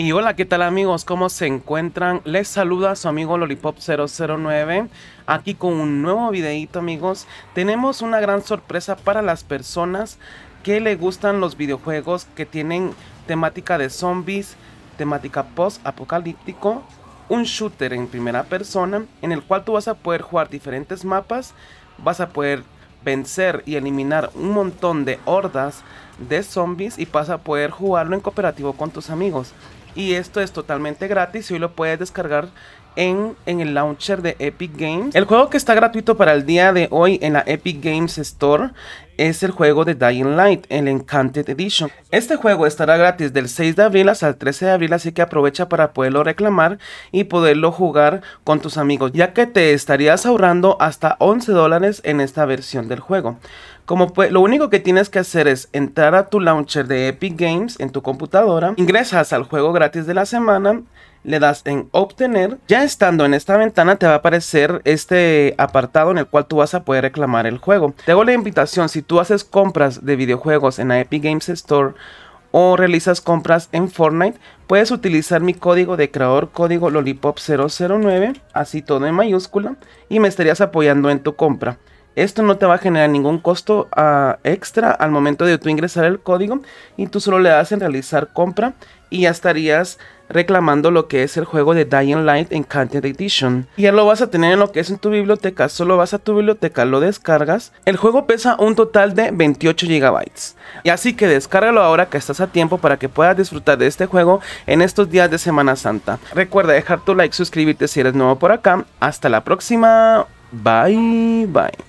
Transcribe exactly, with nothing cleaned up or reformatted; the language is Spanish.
Y hola, ¿qué tal amigos? ¿Cómo se encuentran? Les saluda su amigo Lollipop cero cero nueve aquí con un nuevo videito, amigos. Tenemos una gran sorpresa para las personas que le gustan los videojuegos que tienen temática de zombies, temática post-apocalíptico, un shooter en primera persona en el cual tú vas a poder jugar diferentes mapas, vas a poder vencer y eliminar un montón de hordas de zombies y vas a poder jugarlo en cooperativo con tus amigos. Y esto es totalmente gratis y hoy lo puedes descargar en, en el launcher de Epic Games. El juego que está gratuito para el día de hoy en la Epic Games Store es el juego de Dying Light, el Enhanced Edition. Este juego estará gratis del seis de abril hasta el trece de abril, así que aprovecha para poderlo reclamar y poderlo jugar con tus amigos, ya que te estarías ahorrando hasta once dólares en esta versión del juego. Como pues, lo único que tienes que hacer es entrar a tu launcher de Epic Games en tu computadora, ingresas al juego gratis de la semana, le das en obtener. Ya estando en esta ventana te va a aparecer este apartado en el cual tú vas a poder reclamar el juego. Te hago la invitación, si tú haces compras de videojuegos en la Epic Games Store o realizas compras en Fortnite, puedes utilizar mi código de creador, código Lollipop cero cero nueve, así todo en mayúscula, y me estarías apoyando en tu compra. Esto no te va a generar ningún costo uh, extra al momento de tú ingresar el código, y tú solo le das en realizar compra y ya estarías reclamando lo que es el juego de Dying Light Enhanced Edition. Y ya lo vas a tener en lo que es en tu biblioteca. Solo vas a tu biblioteca, lo descargas. El juego pesa un total de veintiocho gigabytes. Y así que descárgalo ahora que estás a tiempo para que puedas disfrutar de este juego en estos días de Semana Santa. Recuerda dejar tu like, suscribirte si eres nuevo por acá. Hasta la próxima. Bye, bye.